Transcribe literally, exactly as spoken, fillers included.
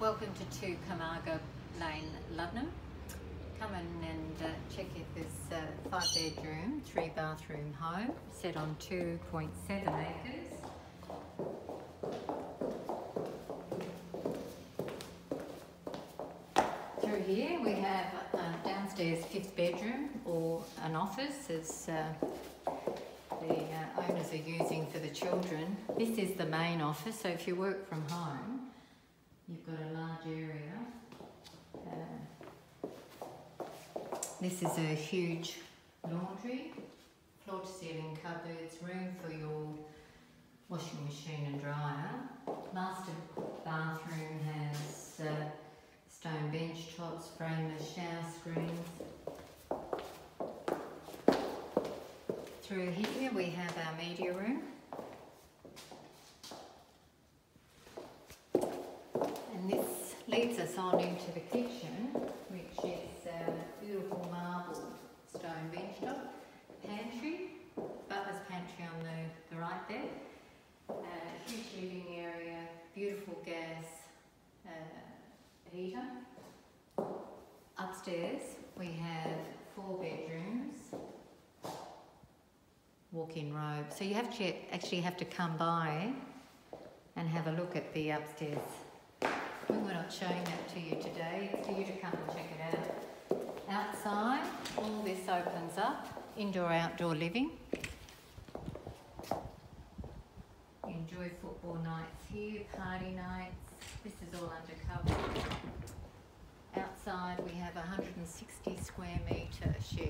Welcome to two Comargo Lane, Luddenham. Come in and uh, check if there's a uh, five bedroom, three bathroom home set on two point seven acres. Through here we have uh, downstairs fifth bedroom or an office as uh, the uh, owners are using for the children. This is the main office, so if you work from home you've got a large area. Uh, this is a huge laundry, floor to ceiling cupboards, room for your washing machine and dryer. Master bathroom has uh, stone bench tops, frameless shower screens. Through here we have our media room. And this leads us on into the kitchen, which is a beautiful marble stone bench top. Pantry, butler's pantry on the, the right there. Uh, huge living area, beautiful gas uh, heater. Upstairs we have four bedrooms, walk-in robe. So you have to actually have to come by and have a look at the upstairs. We're not showing that to you today, it's for you to come and check it out. Outside, all this opens up, indoor-outdoor living. You enjoy football nights here, party nights. This is all undercover. Outside we have a one hundred sixty square metre shed.